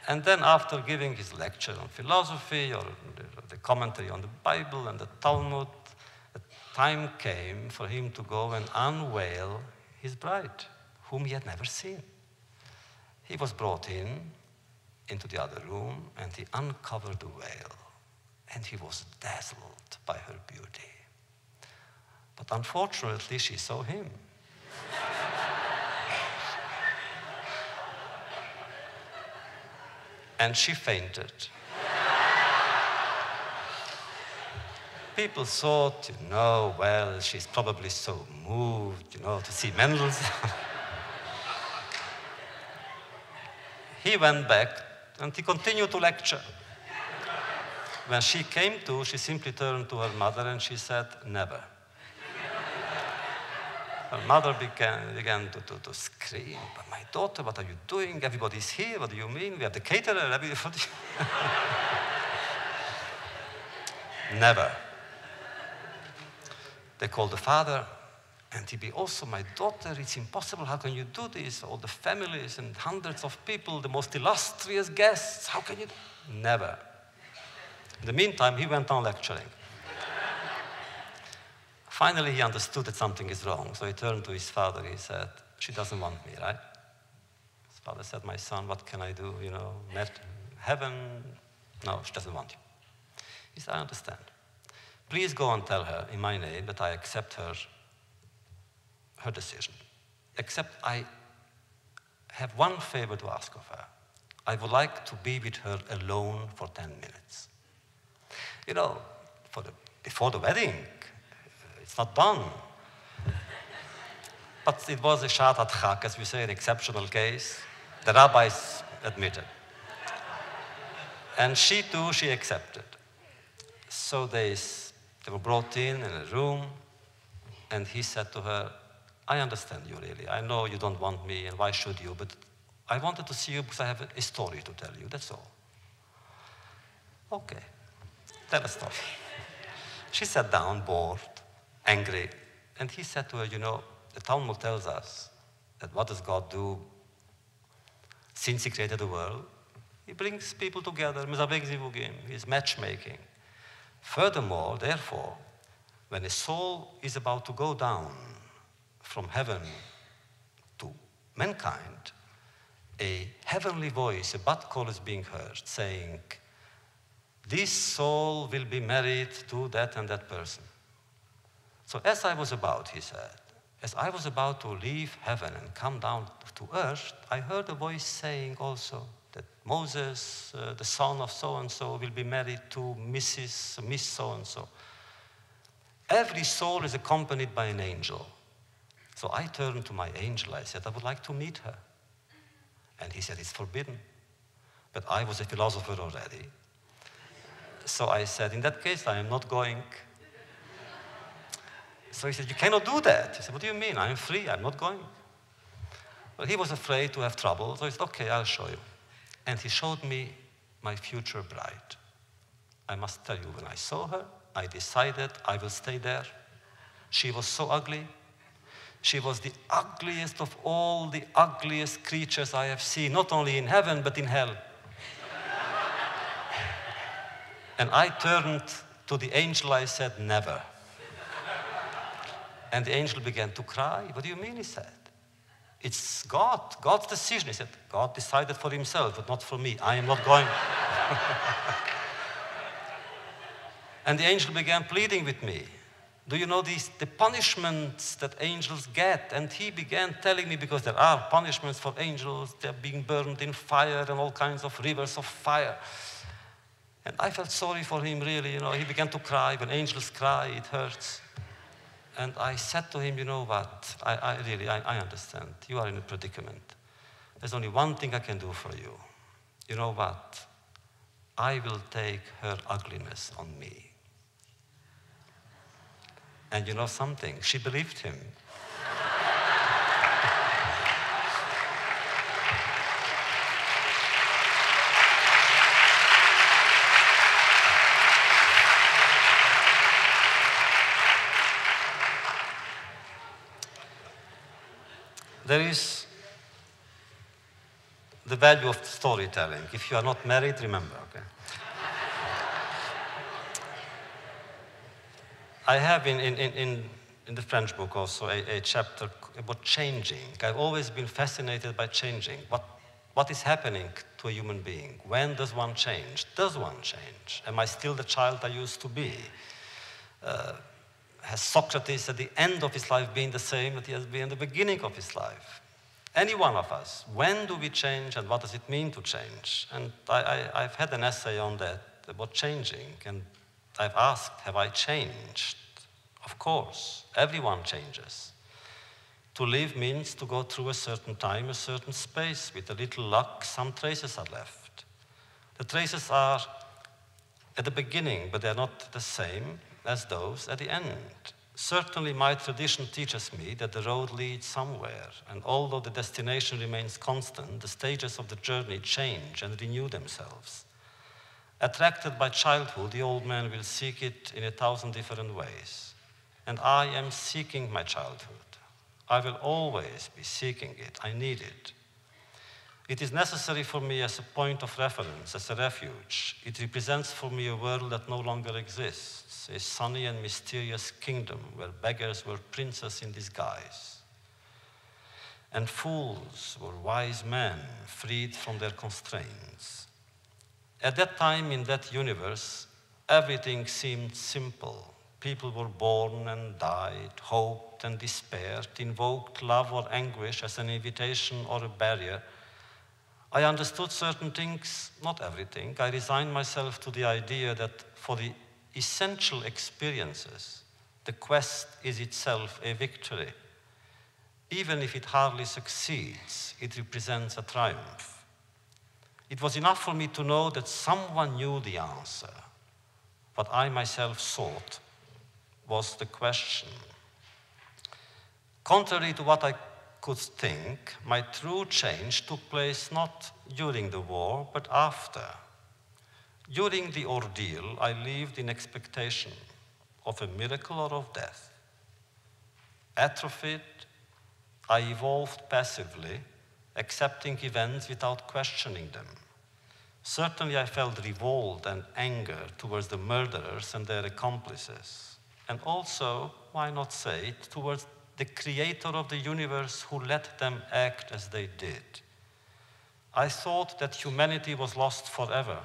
And then after giving his lecture on philosophy or the commentary on the Bible and the Talmud, a time came for him to go and unveil his bride, whom he had never seen. He was brought into the other room, and he uncovered the veil, and he was dazzled by her beauty. But unfortunately, she saw him. And she fainted. People thought, you know, well, she's probably so moved, you know, to see Mendelssohn. He went back, and he continued to lecture. When she came to, she simply turned to her mother, and she said, never. Her mother began to scream, but my daughter, what are you doing? Everybody's here, what do you mean? We have the caterer, everybody. Never. They called the father, and he be also my daughter, it's impossible, how can you do this? All the families and hundreds of people, the most illustrious guests, how can you? Never. In the meantime, he went on lecturing. Finally, he understood that something is wrong, so he turned to his father. He said, she doesn't want me, right? His father said, my son, what can I do? You know, heaven? No, she doesn't want you. He said, I understand. Please go and tell her in my name that I accept her decision. Except I have one favor to ask of her. I would like to be with her alone for 10 minutes. You know, before the wedding, it's not done. But it was a shat hatchak, as we say, an exceptional case. The rabbis admitted. And she too, she accepted. So they were brought in a room, and he said to her, I understand you really. I know you don't want me, and why should you? But I wanted to see you because I have a story to tell you, that's all. Okay, tell a story. She sat down, bored, angry, and he said to her, you know, the Talmud tells us that what does God do since he created the world? He brings people together, he's matchmaking. Furthermore, therefore, when a soul is about to go down from heaven to mankind, a heavenly voice, a bat call is being heard, saying, this soul will be married to that and that person. So as I was about, he said, as I was about to leave heaven and come down to earth, I heard a voice saying also that Moses, the son of so-and-so, will be married to Miss so-and-so. Every soul is accompanied by an angel. So I turned to my angel, I said, I would like to meet her. And he said, it's forbidden. But I was a philosopher already. So I said, in that case, I am not going. So he said, you cannot do that. He said, what do you mean? I'm free, I'm not going. Well, he was afraid to have trouble, so he said, okay, I'll show you. And he showed me my future bride. I must tell you, when I saw her, I decided I will stay there. She was so ugly. She was the ugliest of all the ugliest creatures I have seen, not only in heaven, but in hell. And I turned to the angel, I said, never. And the angel began to cry. What do you mean, he said? It's God, God's decision. He said, God decided for himself, but not for me. I am not going. And the angel began pleading with me. Do you know the punishments that angels get? And he began telling me, because there are punishments for angels, they're being burned in fire and all kinds of rivers of fire. And I felt sorry for him, really. You know, he began to cry. When angels cry, it hurts. And I said to him, you know what, I really understand. You are in a predicament. There's only one thing I can do for you. You know what? I will take her ugliness on me. And you know something? She believed him. There is the value of storytelling. If you are not married, remember, okay? I have in the French book also a chapter about changing. I've always been fascinated by changing. What is happening to a human being? When does one change? Does one change? Am I still the child I used to be? Has Socrates at the end of his life been the same that he has been at the beginning of his life? Any one of us, when do we change and what does it mean to change? And I've had an essay on that, about changing, and I've asked, have I changed? Of course, everyone changes. To live means to go through a certain time, a certain space. With a little luck, some traces are left. The traces are at the beginning, but they're not the same as those at the end. Certainly my tradition teaches me that the road leads somewhere, and although the destination remains constant, the stages of the journey change and renew themselves. Attracted by childhood, the old man will seek it in 1,000 different ways. And I am seeking my childhood. I will always be seeking it. I need it. It is necessary for me as a point of reference, as a refuge. It represents for me a world that no longer exists, a sunny and mysterious kingdom where beggars were princes in disguise, and fools were wise men freed from their constraints. At that time, in that universe, everything seemed simple. People were born and died, hoped and despaired, invoked love or anguish as an invitation or a barrier. I understood certain things, not everything. I resigned myself to the idea that for the essential experiences, the quest is itself a victory. Even if it hardly succeeds, it represents a triumph. It was enough for me to know that someone knew the answer. What I myself sought was the question. Contrary to what I could think, my true change took place not during the war, but after. During the ordeal, I lived in expectation of a miracle or of death. Atrophied, I evolved passively, accepting events without questioning them. Certainly, I felt revolt and anger towards the murderers and their accomplices, and also, why not say it, towards the creator of the universe who let them act as they did. I thought that humanity was lost forever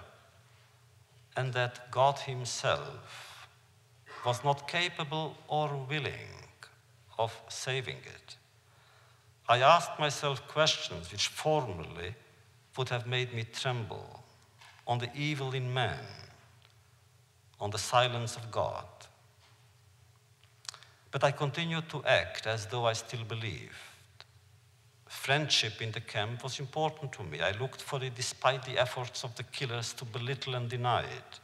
and that God himself was not capable or willing of saving it. I asked myself questions which formerly would have made me tremble on the evil in man, on the silence of God. But I continued to act as though I still believed. Friendship in the camp was important to me. I looked for it despite the efforts of the killers to belittle and deny it.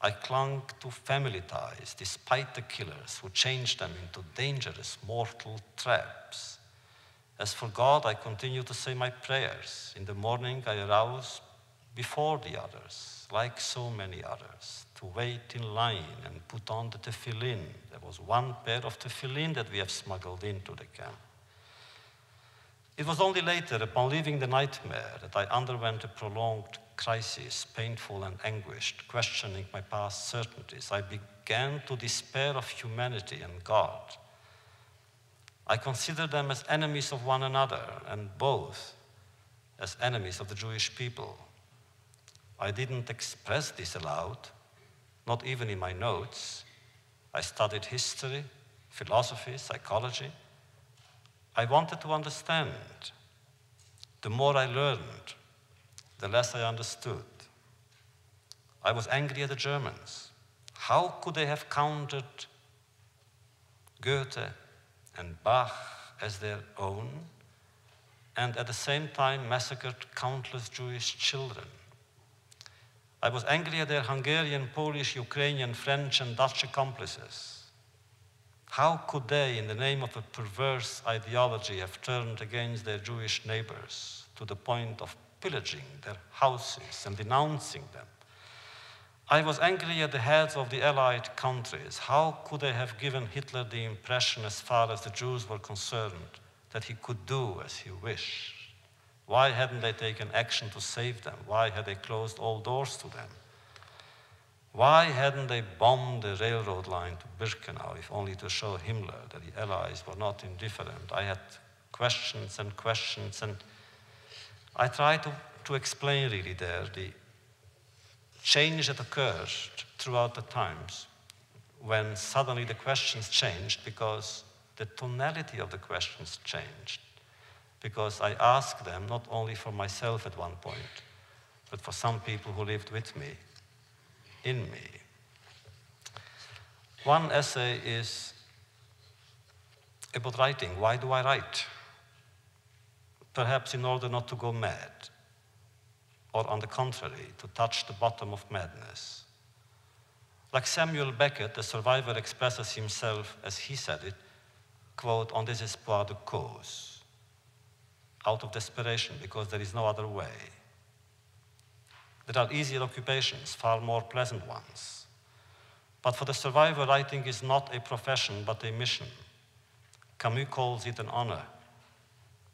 I clung to family ties despite the killers who changed them into dangerous mortal traps. As for God, I continued to say my prayers. In the morning, I arose before the others, like so many others, to wait in line and put on the tefillin. There was one pair of tefillin that we have smuggled into the camp. It was only later, upon leaving the nightmare, that I underwent a prolonged crisis, painful and anguished, questioning my past certainties. I began to despair of humanity and God. I considered them as enemies of one another, and both as enemies of the Jewish people. I didn't express this aloud, not even in my notes. I studied history, philosophy, psychology. I wanted to understand. The more I learned, the less I understood. I was angry at the Germans. How could they have counted Goethe and Bach as their own, and at the same time massacred countless Jewish children? I was angry at their Hungarian, Polish, Ukrainian, French, and Dutch accomplices. How could they, in the name of a perverse ideology, have turned against their Jewish neighbors to the point of pillaging their houses and denouncing them? I was angry at the heads of the Allied countries. How could they have given Hitler the impression, as far as the Jews were concerned, that he could do as he wished? Why hadn't they taken action to save them? Why had they closed all doors to them? Why hadn't they bombed the railroad line to Birkenau, if only to show Himmler that the Allies were not indifferent? I had questions and questions, and I tried to explain really there the change that occurred throughout the times when suddenly the questions changed because the tonality of the questions changed. Because I asked them, not only for myself at one point, but for some people who lived with me, in me. One essay is about writing. Why do I write? Perhaps in order not to go mad, or on the contrary, to touch the bottom of madness. Like Samuel Beckett, the survivor expresses himself, as he said it, quote, "on désespoir de cause," out of desperation, because there is no other way. There are easier occupations, far more pleasant ones. But for the survivor, writing is not a profession, but a mission. Camus calls it an honor.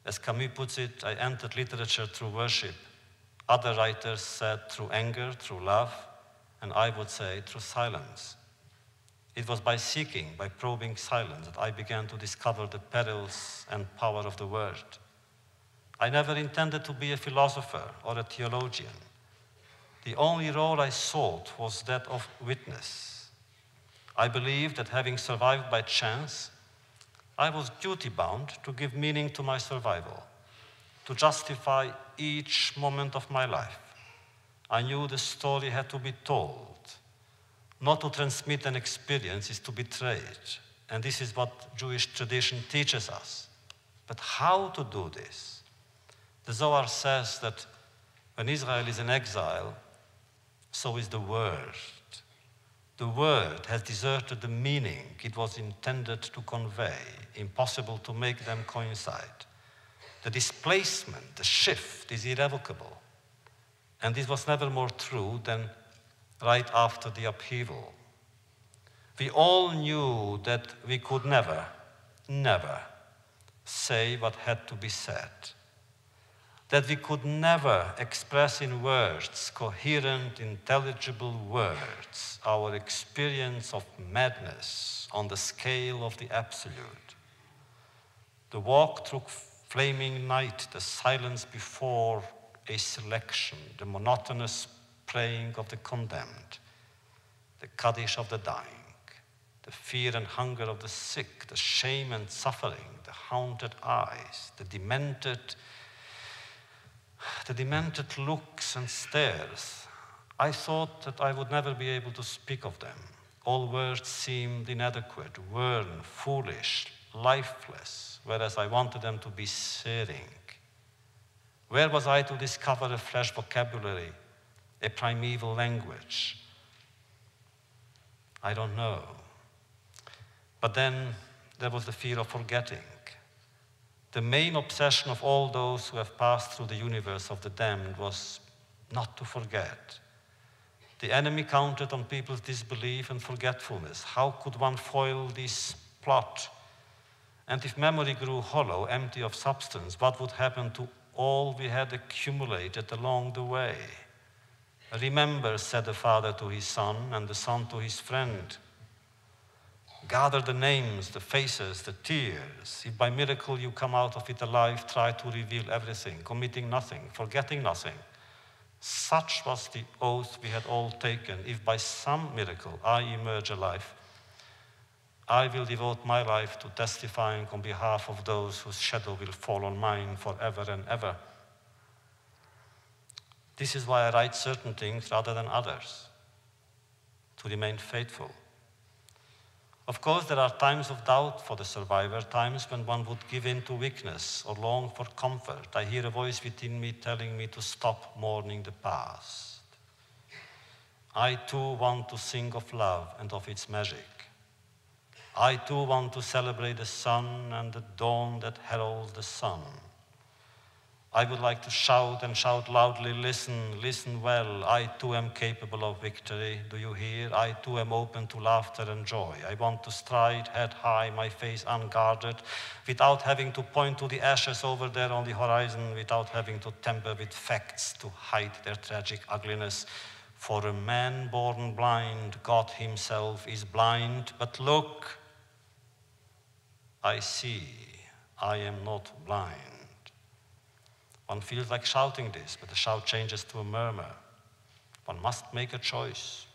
As Camus puts it, I entered literature through worship. Other writers said through anger, through love, and I would say through silence. It was by seeking, by probing silence, that I began to discover the perils and power of the word. I never intended to be a philosopher or a theologian. The only role I sought was that of witness. I believed that, having survived by chance, I was duty-bound to give meaning to my survival, to justify each moment of my life. I knew the story had to be told. Not to transmit an experience is to betray it, and this is what Jewish tradition teaches us. But how to do this? The Zohar says that when Israel is in exile, so is the word. The word has deserted the meaning it was intended to convey, impossible to make them coincide. The displacement, the shift, is irrevocable. And this was never more true than right after the upheaval. We all knew that we could never, never say what had to be said, that we could never express in words, coherent, intelligible words, our experience of madness on the scale of the absolute. The walk through flaming night, the silence before a selection, the monotonous praying of the condemned, the Kaddish of the dying, the fear and hunger of the sick, the shame and suffering, the haunted eyes, the demented looks and stares. I thought that I would never be able to speak of them. All words seemed inadequate, worn, foolish, lifeless, whereas I wanted them to be searing. Where was I to discover a fresh vocabulary, a primeval language? I don't know. But then there was the fear of forgetting. The main obsession of all those who have passed through the universe of the damned was not to forget. The enemy counted on people's disbelief and forgetfulness. How could one foil this plot? And if memory grew hollow, empty of substance, what would happen to all we had accumulated along the way? Remember, said the father to his son, and the son to his friend. Gather the names, the faces, the tears. If by miracle you come out of it alive, try to reveal everything, committing nothing, forgetting nothing. Such was the oath we had all taken. If by some miracle I emerge alive, I will devote my life to testifying on behalf of those whose shadow will fall on mine forever and ever. This is why I write certain things rather than others, to remain faithful. Of course, there are times of doubt for the survivor, times when one would give in to weakness or long for comfort. I hear a voice within me telling me to stop mourning the past. I too want to sing of love and of its magic. I too want to celebrate the sun and the dawn that heralds the sun. I would like to shout and shout loudly, listen, listen well. I too am capable of victory, do you hear? I too am open to laughter and joy. I want to stride, head high, my face unguarded, without having to point to the ashes over there on the horizon, without having to temper with facts to hide their tragic ugliness. For a man born blind, God himself is blind, but look, I see, I am not blind. One feels like shouting this, but the shout changes to a murmur. One must make a choice.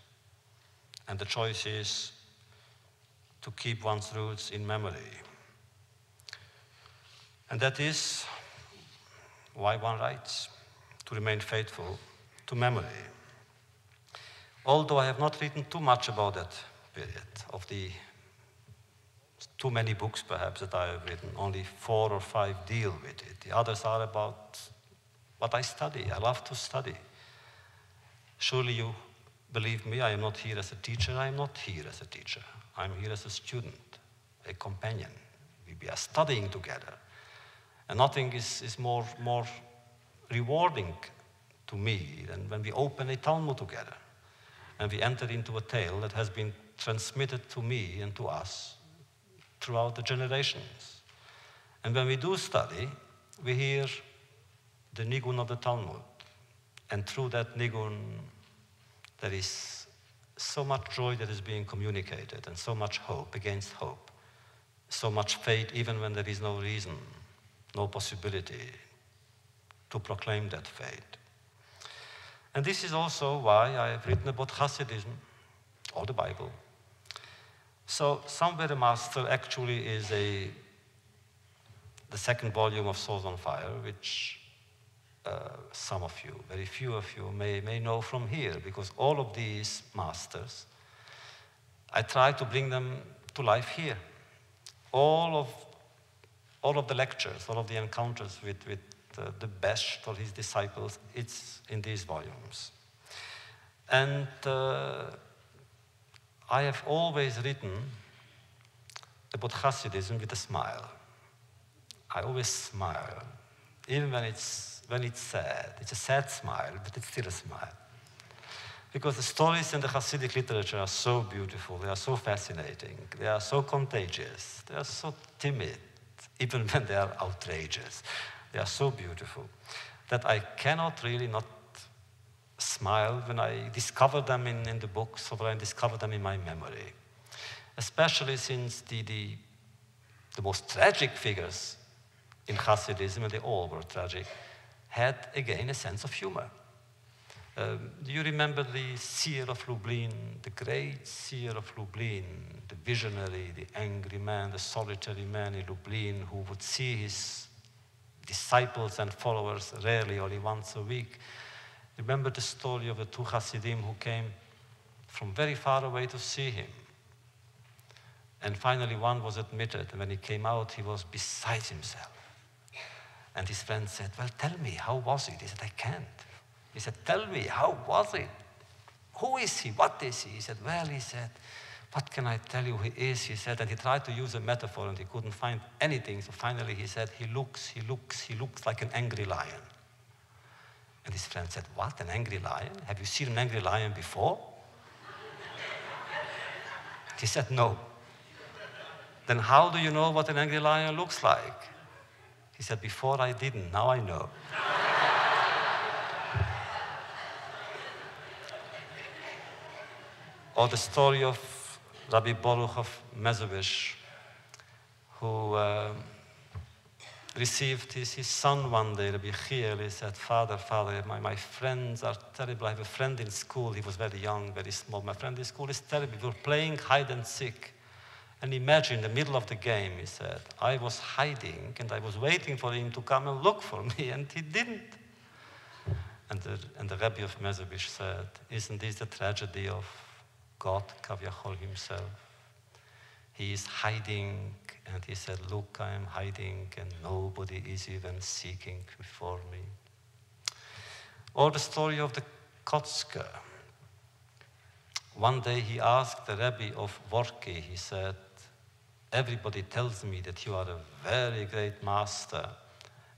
And the choice is to keep one's roots in memory. And that is why one writes, to remain faithful to memory. Although I have not written too much about that period, of the too many books, perhaps, that I have written. Only 4 or 5 deal with it. The others are about what I study. I love to study. Surely you believe me, I am not here as a teacher. I am not here as a teacher. I'm here as a student, a companion. We are studying together. And nothing is more rewarding to me than when we open a Talmud together and we enter into a tale that has been transmitted to me and to us throughout the generations. And when we do study, we hear the nigun of the Talmud. And through that nigun, there is so much joy that is being communicated, and so much hope against hope, so much faith even when there is no reason, no possibility to proclaim that faith. And this is also why I have written about Hasidism, or the Bible. So, Somewhere a Master actually is the second volume of Souls on Fire, which some of you, very few of you, may know from here, because all of these masters, I try to bring them to life here. All of the lectures, all of the encounters with the Besht or his disciples, it's in these volumes. And I have always written about Hasidism with a smile. I always smile, even when it's sad. It's a sad smile, but it's still a smile. Because the stories in the Hasidic literature are so beautiful, they are so fascinating, they are so contagious, they are so timid, even when they are outrageous. They are so beautiful that I cannot really not smile when I discover them in the books, or when I discover them in my memory. Especially since the most tragic figures in Hasidism, and they all were tragic, had again a sense of humor. Do you remember the seer of Lublin, the great seer of Lublin, the visionary, the angry man, the solitary man in Lublin, who would see his disciples and followers rarely, only once a week? Remember the story of the two Hasidim who came from very far away to see him. And finally one was admitted, and when he came out, he was beside himself. And his friend said, well, tell me, how was it? He said, I can't. He said, tell me, how was it? Who is he? What is he? He said, well, he said, what can I tell you he is? He said, and he tried to use a metaphor, and he couldn't find anything. So finally he said, he looks like an angry lion. And his friend said, what, an angry lion? Have you seen an angry lion before? He said, no. Then how do you know what an angry lion looks like? He said, before I didn't, now I know. Or the story of Rabbi Boruch of Mezhbizh, who received his son one day, Rabbi Chiel. He said, Father, my friends are terrible. I have a friend in school. He was very young, very small. My friend in school is terrible. We were playing hide and seek. And imagine, in the middle of the game, he said, I was hiding, and I was waiting for him to come and look for me, and he didn't. And the Rabbi of Mezhbizh said, isn't this the tragedy of God, Kavyachol himself? He is hiding, and he said, look, I am hiding, and nobody is even seeking for me. Or the story of the Kotzker, One day he asked the Rebbe of Vorki, he said, everybody tells me that you are a very great master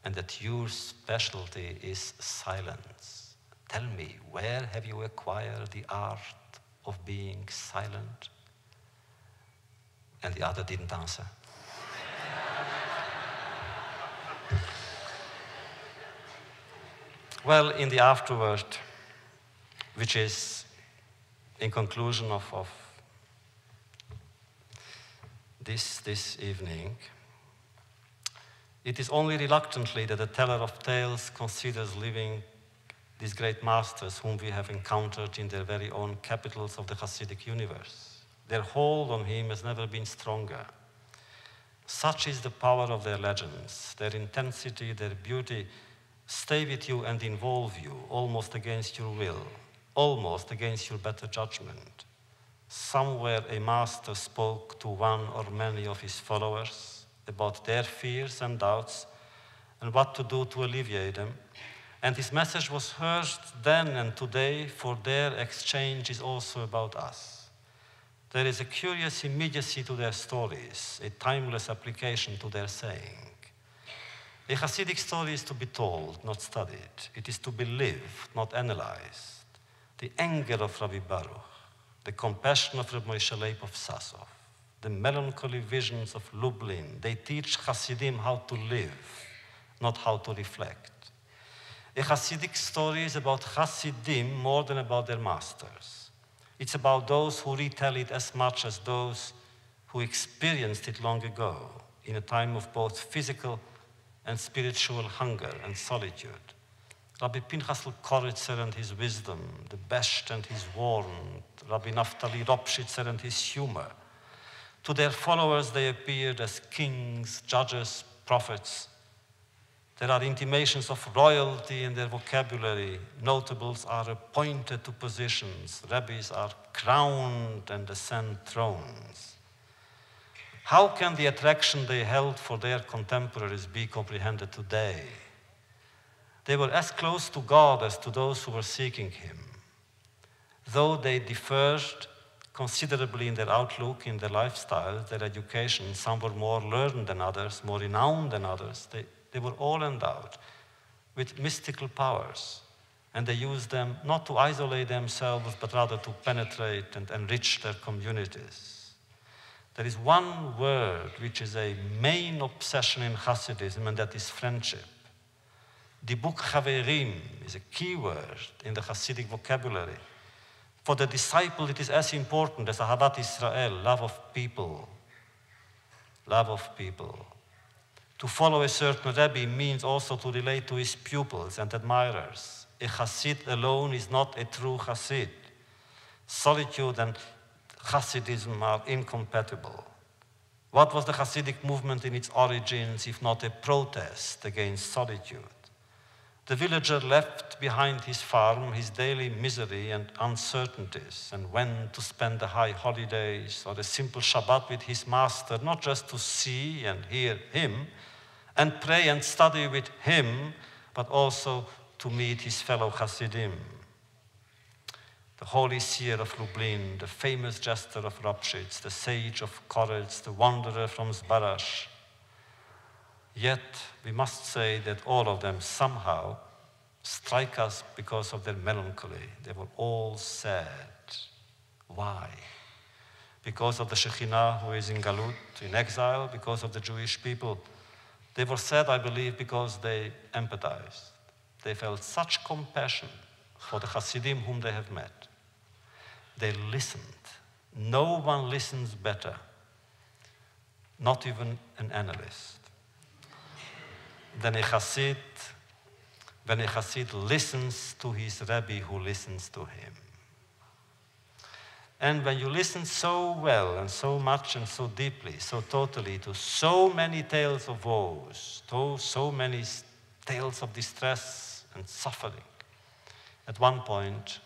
and that your specialty is silence. Tell me, where have you acquired the art of being silent? And the other didn't answer. Well, in the afterword, which is in conclusion of this evening, it is only reluctantly that the teller of tales considers living these great masters whom we have encountered in their very own capitals of the Hasidic universe. Their hold on him has never been stronger. Such is the power of their legends, their intensity, their beauty, stay with you and involve you, almost against your will, almost against your better judgment. Somewhere a master spoke to one or many of his followers about their fears and doubts and what to do to alleviate them. And his message was heard then and today, for their exchange is also about us. There is a curious immediacy to their stories, a timeless application to their saying. A Hasidic story is to be told, not studied. It is to be lived, not analyzed. The anger of Rabbi Baruch, the compassion of Rabbi Moshe Leib of Sassov, the melancholy visions of Lublin, they teach Hasidim how to live, not how to reflect. A Hasidic story is about Hasidim more than about their masters. It's about those who retell it as much as those who experienced it long ago, in a time of both physical and spiritual hunger and solitude. Rabbi Pinchas Koritzer and his wisdom, the Besht and his warmth, Rabbi Naftali Ropshitzer and his humor. To their followers, they appeared as kings, judges, prophets. There are intimations of royalty in their vocabulary. Notables are appointed to positions. Rabbis are crowned and ascend thrones. How can the attraction they held for their contemporaries be comprehended today? They were as close to God as to those who were seeking him. Though they differed considerably in their outlook, in their lifestyle, their education, some were more learned than others, more renowned than others, they were all endowed with mystical powers, and they used them not to isolate themselves, but rather to penetrate and enrich their communities. There is one word which is a main obsession in Hasidism, and that is friendship. The book Chaverim is a key word in the Hasidic vocabulary. For the disciple, it is as important as Ahavat Israel, love of people. Love of people. To follow a certain Rebbe means also to relate to his pupils and admirers. A Hasid alone is not a true Hasid. Solitude and Hasidism are incompatible. What was the Hasidic movement in its origins, if not a protest against solitude? The villager left behind his farm, his daily misery and uncertainties, and went to spend the high holidays or a simple Shabbat with his master, not just to see and hear him, and pray and study with him, but also to meet his fellow Hasidim. The holy seer of Lublin, the famous jester of Ropshitz, the sage of Koretz, the wanderer from Zbarash. Yet, we must say that all of them somehow strike us because of their melancholy. They were all sad. Why? Because of the Shekhinah who is in Galut, in exile, because of the Jewish people. They were sad, I believe, because they empathized. They felt such compassion for the Hasidim whom they have met. They listened. No one listens better, not even an analyst, than a Hasid, when a Hasid listens to his Rebbe who listens to him. And when you listen so well and so much and so deeply, so totally to so many tales of woes, to so many tales of distress and suffering, at one point,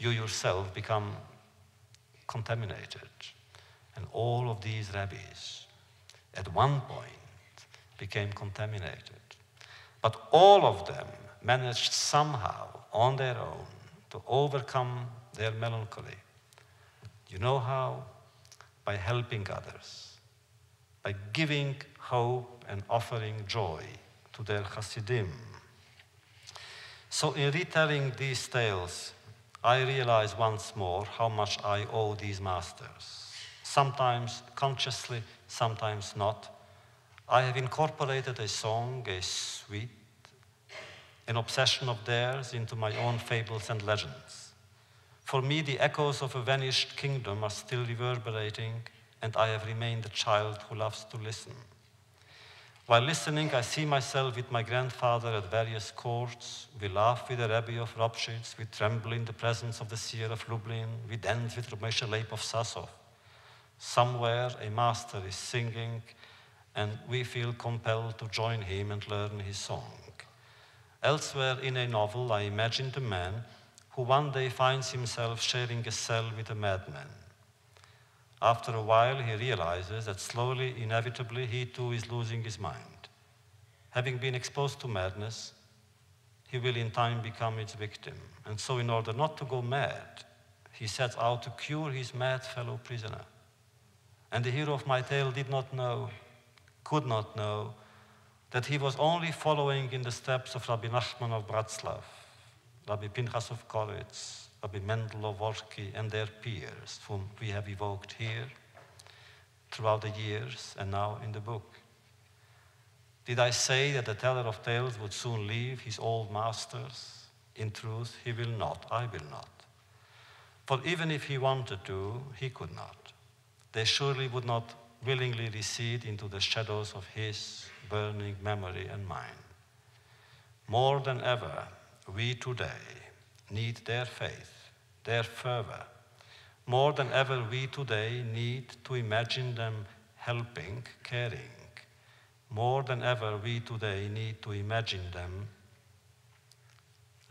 you yourself become contaminated. And all of these Rabbis, at one point, became contaminated. But all of them managed somehow, on their own, to overcome their melancholy, You know how? By helping others, by giving hope and offering joy to their Hasidim. So in retelling these tales, I realize once more how much I owe these masters. Sometimes consciously, sometimes not. I have incorporated a song, a suite, an obsession of theirs into my own fables and legends. For me, the echoes of a vanished kingdom are still reverberating, and I have remained a child who loves to listen. While listening, I see myself with my grandfather at various courts. We laugh with the Rebbe of Ropshitz. We tremble in the presence of the seer of Lublin. We dance with Ramesha Leib of Sassov. Somewhere, a master is singing, and we feel compelled to join him and learn his song. Elsewhere in a novel, I imagine the man who one day finds himself sharing a cell with a madman. After a while, he realizes that slowly, inevitably, he too is losing his mind. Having been exposed to madness, he will in time become its victim. And so in order not to go mad, he sets out to cure his mad fellow prisoner. And the hero of my tale did not know, could not know, that he was only following in the steps of Rabbi Nachman of Bratslav, Rabbi Pinchas of Koritz, Rabbi Mendel of Orki, and their peers, whom we have evoked here throughout the years and now in the book. Did I say that the teller of tales would soon leave his old masters? In truth, he will not, I will not. For even if he wanted to, he could not. They surely would not willingly recede into the shadows of his burning memory and mine. More than ever, we today need their faith, their fervor. More than ever, we today need to imagine them helping, caring. More than ever, we today need to imagine them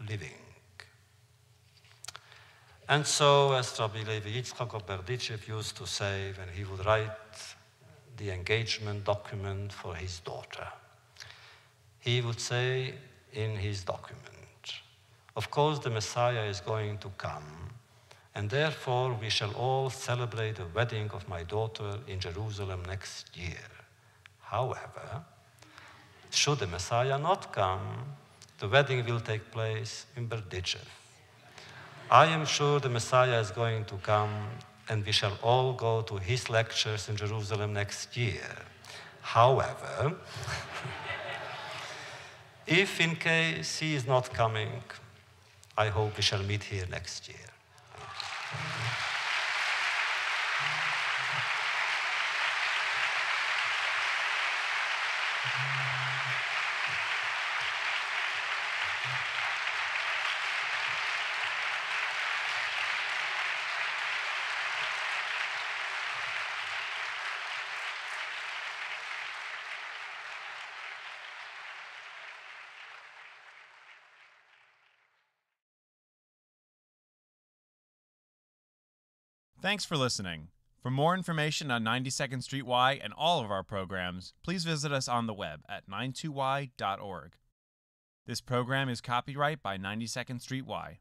living. And so, as Rabbi Levi Yitzchak of Berdichev used to say when he would write the engagement document for his daughter, he would say in his document, of course the Messiah is going to come, and therefore we shall all celebrate the wedding of my daughter in Jerusalem next year. However, should the Messiah not come, the wedding will take place in Berdichev. I am sure the Messiah is going to come, and we shall all go to his lectures in Jerusalem next year. However, if in case he is not coming, I hope we shall meet here next year. Thanks for listening. For more information on 92nd Street Y and all of our programs, please visit us on the web at 92y.org. This program is copyright by 92nd Street Y.